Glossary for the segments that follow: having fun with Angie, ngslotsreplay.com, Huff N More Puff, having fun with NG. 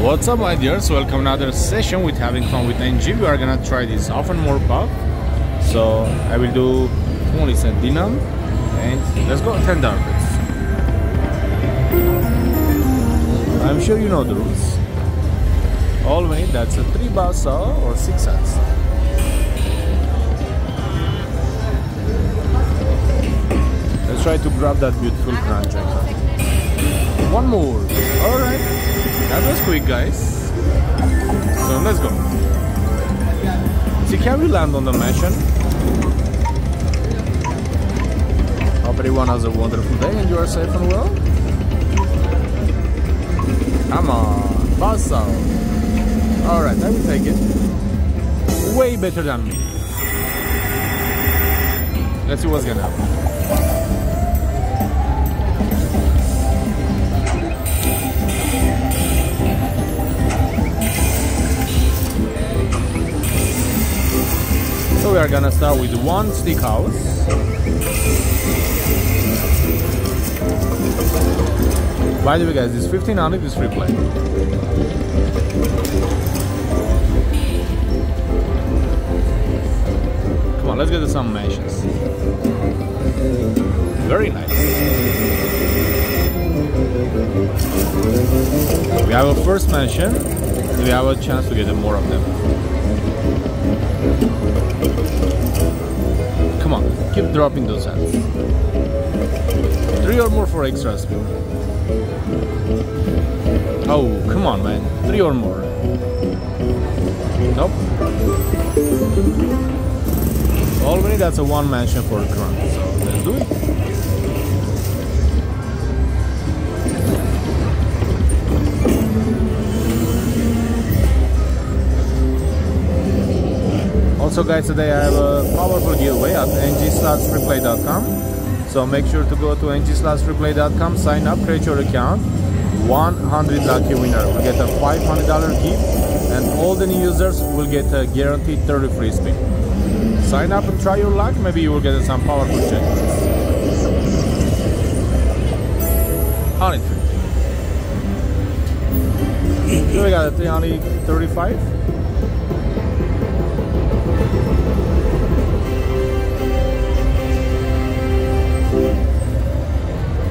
What's up, my dears? Welcome to another session with Having Fun with NG. We are gonna try this Huff N More Puff. So I will do only and dinner, and let's go 10 darts. I'm sure you know the rules. Always that's a 3 bars or 6 shots. Let's try to grab that beautiful crunch. One more. All right. That was quick, guys. So let's go. See, can we land on the mansion? Hope everyone has a wonderful day and you are safe and well. Come on, pass out. Alright, I will take it. Way better than me. Let's see what's gonna happen. So we are gonna start with 1 stick house. By the way, guys, this 1500 is free play. Come on, let's get some matches. Very nice. We have a first mansion. We have a chance to get more of them. Come on, keep dropping those hands. 3 or more for extra speed. Oh, come on, man. 3 or more. Nope. Already that's a 1 mansion for a crown. So let's do it. Also, guys, today I have a powerful giveaway at ngslotsreplay.com, so make sure to go to ngslotsreplay.com, sign up, create your account. 100 lucky winners will get a $500 gift, and all the new users will get a guaranteed 30 free spin. Sign up and try your luck. Maybe you will get some powerful checkpoints. 150. So we got a 335.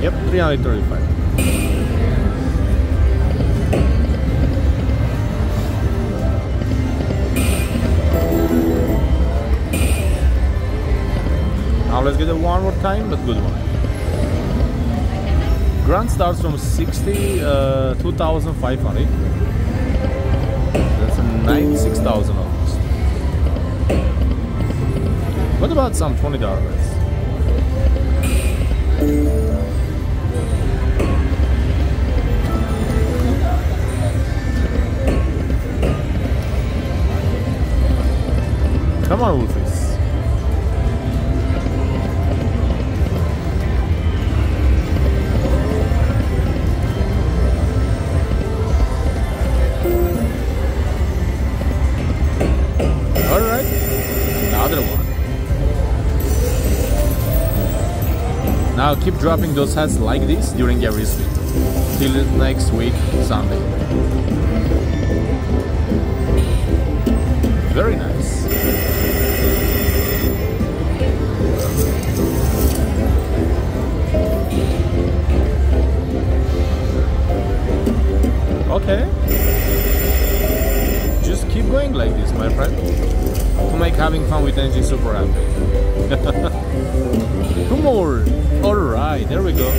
Yep, 335. Now let's get it one more time, but good one. Grand starts from 2,500. That's 96,000 almost. What about some $20? Come on, Wolfies. All right, another one. Now keep dropping those hats like this during every spin till next week, Sunday. Very nice. Okay, just keep going like this, my friend, to make Having Fun with NG super happy. 2 more. All right, there we go.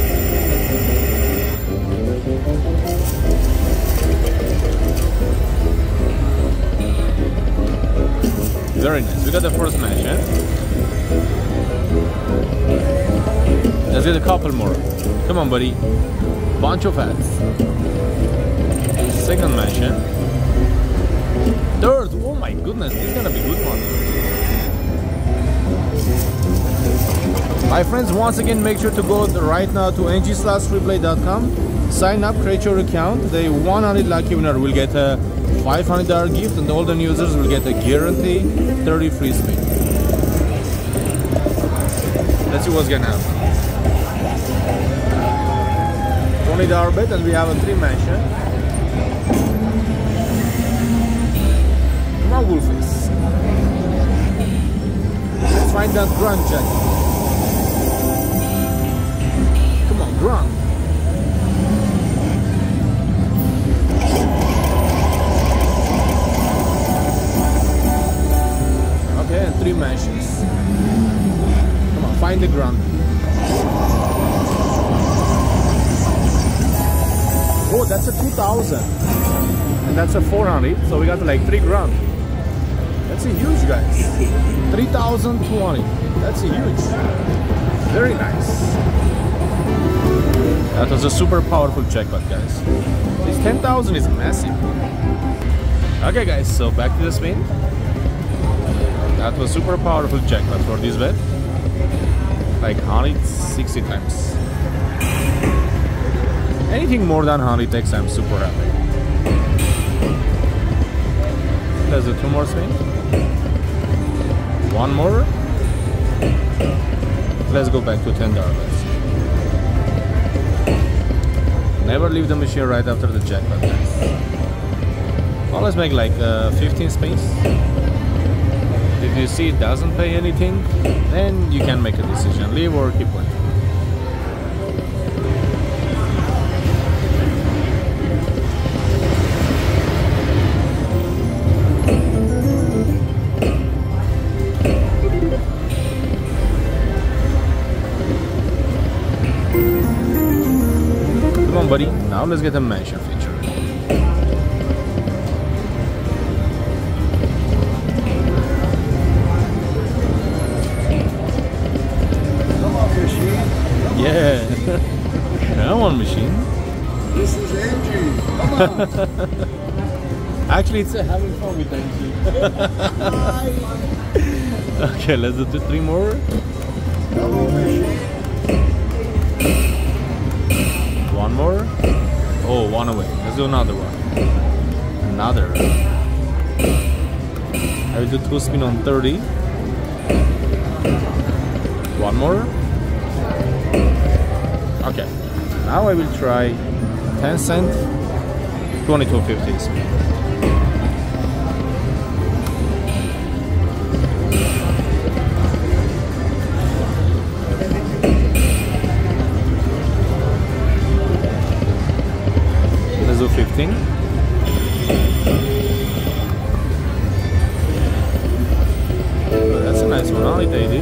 Very nice. We got the first match, eh? Let's get a couple more. Come on, buddy. Bunch of hats. Second mansion. Third, oh my goodness, this is gonna be a good one. My friends, once again, make sure to go right now to ngslotsreplay.com, sign up, create your account. The 100 lucky winner will get a $500 gift, and all the users will get a guaranteed 30 free spin. Let's see what's gonna happen. $20 bet, and we have a 3 mansion. that grunt, Jack. Come on, grunt. Okay, and 3 mentions. Come on, find the grunt. Oh, that's a 2000. And that's a 400. So we got like 3 grand. That's a huge, guys. 3020. That's a huge. Very nice. That was a super powerful jackpot, guys. This 10,000 is massive. Okay, guys. So back to the spin. That was super powerful jackpot for this bet. Like 160 times. Anything more than 100 takes, I'm super happy. Let's do 2 more spins. 1 more. Let's go back to $10. Never leave the machine right after the jackpot, guys. Well, let's make like 15 spins. If you see it doesn't pay anything, then you can make a decision. Leave or keep playing. Buddy, now let's get a mansion feature. Come on, machine. Come yeah. Come on, machine. This is Angie. Come on. Actually, it's a having fun with Angie. Okay, let's do 3 more. Come on, machine. 1 more. Oh, 1 away. Let's do another one. Another. I will do 2 spin on 30. 1 more. Okay. Now I will try 10 cent, 22.50 spin. That's a nice one, only daily.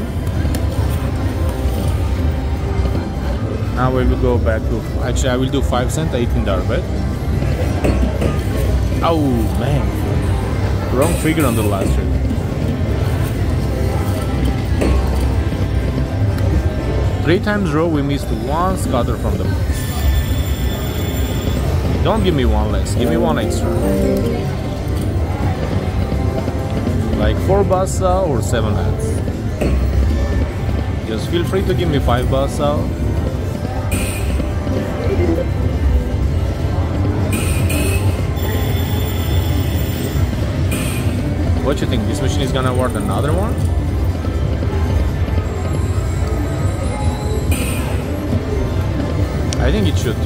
Now we will go back to, actually I will do 5 cent, $18 bet. Oh man, wrong figure on the last trip. Three times row we missed one scatter from the box. Don't give me one less, give me one extra. Like 4 basa or 7 hats. Just feel free to give me 5 basa. What you think? This machine is gonna award another one? I think it should.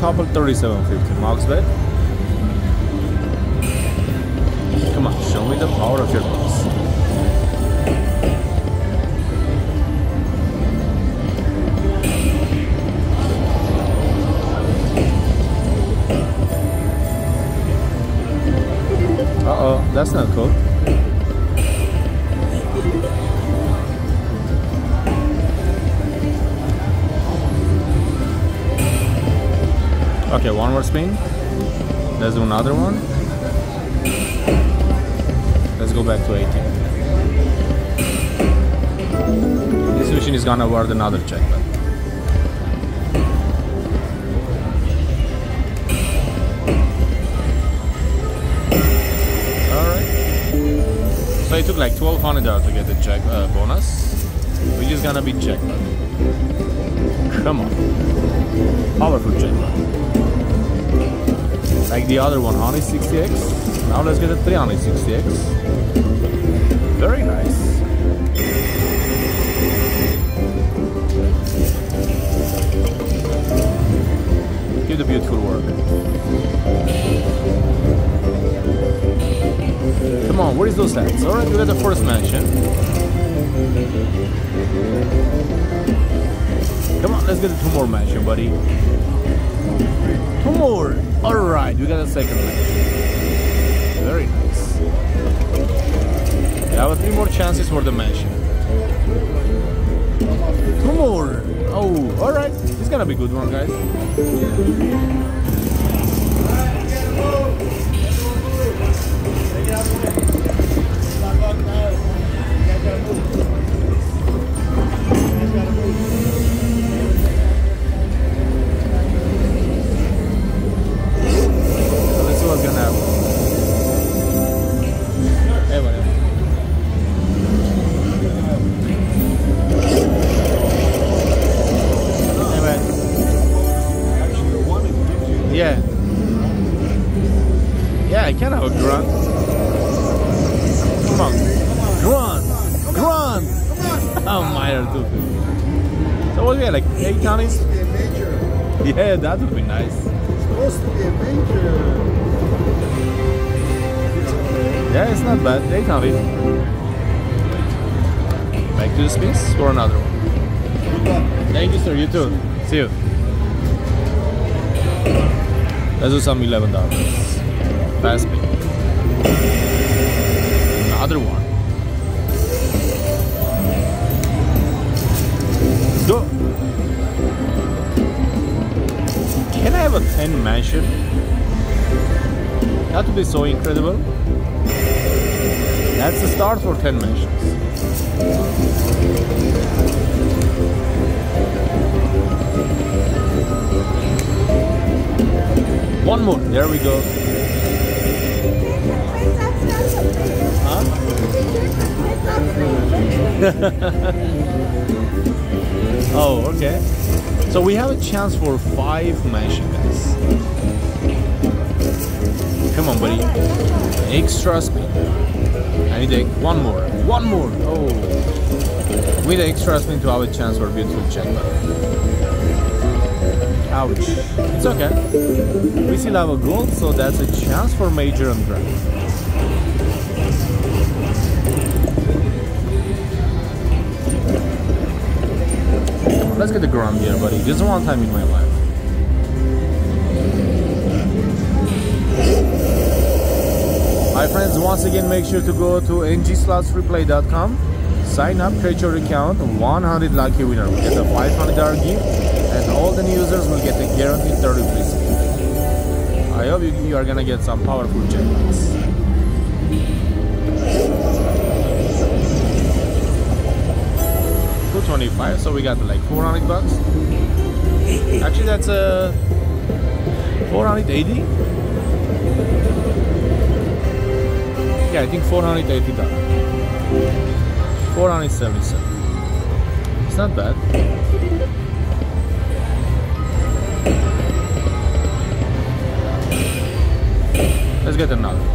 Couple 37.50 max bet. Come on, show me the power of your box. Uh-oh, that's not cool. Okay, 1 more spin. Let's do another one. Let's go back to 18. This machine is gonna award another jackpot. Alright. So it took like $1,200 to get the jack bonus, which is gonna be jackpot. Come on. Powerful checkpoint. Like the other one, 160x. Now let's get a 360x. Very nice. Give the beautiful work. Come on, where is those lights? Alright, we got the first mansion. Come on, let's get the 2 more mansion, buddy. 2 more! Alright, we got a second mansion. Very nice. Yeah, we have 3 more chances for the mansion. 2 more! Oh, alright. It's gonna be a good one, guys. Let's see what's gonna happen. Hey, whatever. Yeah. Yeah, I can have a grunt. Come on. Grunt! Grunt! Oh, minor too. So what do we have, like 8 counties? Yeah, that would be nice. It's supposed to be a major. Yeah, it's not bad. 8 counties. Back to the space for another one. Thank you, sir. You too. See you. Let's do some $11. Fast pay. Another one. Go! Can I have a 10 mansion? That would be so incredible. That's the start for 10 mansions. 1 more, there we go. Huh? Oh, okay. So we have a chance for 5 mansion, guys. Come on, buddy. Extra speed. I need 1 more. 1 more. Oh. With extra speed to have a chance for a beautiful checkpoint. Ouch. It's okay. We still have a gold, so that's a chance for major and grand. Let's get the grand here, buddy. Just one time in my life. My friends, once again, make sure to go to ngslotsreplay.com. Sign up, create your account, 100 lucky winners. We get a $500 gift. And all the users will get a guaranteed 30 piece. I hope you are gonna get some powerful checkpoints. $225, so we got like $400. Actually, that's a $480. Yeah, I think $480. $477. It's not bad. Let's get another one.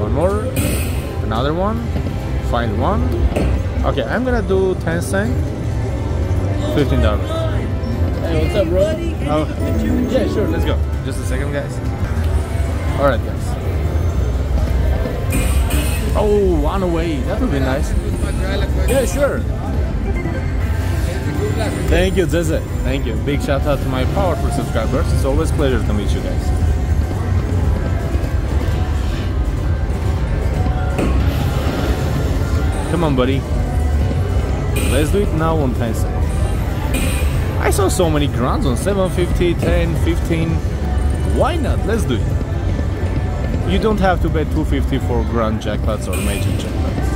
1 more, another one, find one. Okay, I'm gonna do 10 cent, $15. Hey, what's up, bro? Oh, yeah, sure, let's go. Just a second, guys. Alright, guys. Oh, 1 away, that would be nice. Yeah, sure. Thank you, Zeze. Thank you. Big shout out to my powerful subscribers. It's always a pleasure to meet you guys. Come on, buddy. Let's do it now on 10 cents. I saw so many grants on 750, 10, 15. Why not? Let's do it. You don't have to bet 250 for grand jackpots or major jackpots.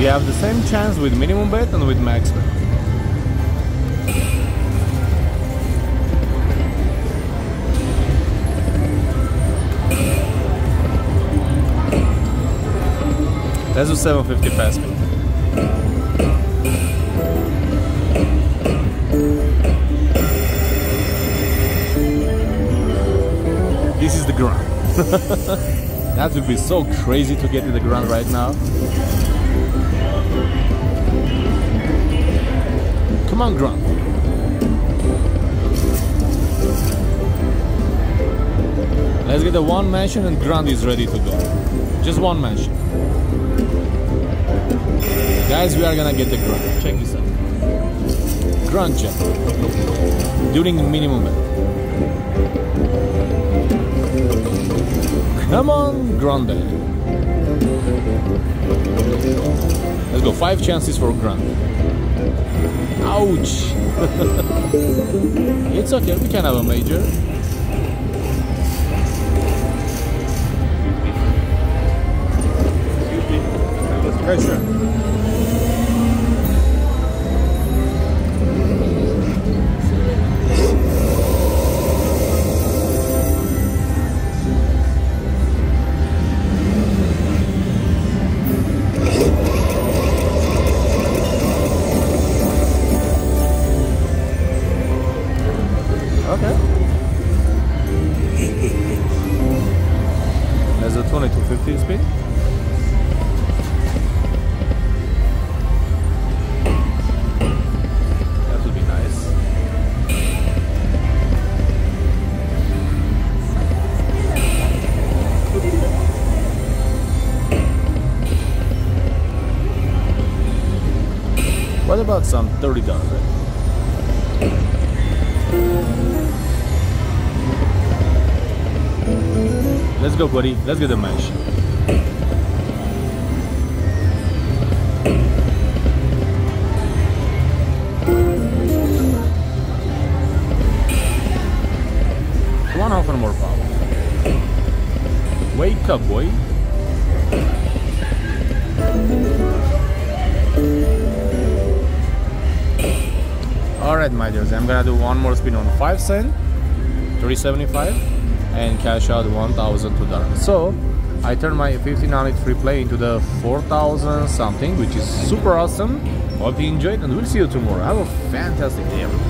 You have the same chance with minimum bet and with max bet. That's what 750 past me. This is the ground. That would be so crazy to get to the ground right now. Come on, ground. Let's get the one mansion and ground is ready to go. Just one mansion. Guys, we are gonna get the grunt. Check this out. Grunt check. During minimum bet. Come on, grunt bet. Let's go. 5 chances for grunt. Ouch! It's okay, we can have a major. Okay, sure. What about some $30? Let's go, buddy. Let's get the match. Come on, Huff N More Puff. Wake up, boy. Alright, my dears, I'm gonna do one more spin on 5 cents, 375, and cash out $1,002. So I turned my 59 free play into the 4,000 something, which is super awesome. Hope you enjoyed, and we'll see you tomorrow. Have a fantastic day.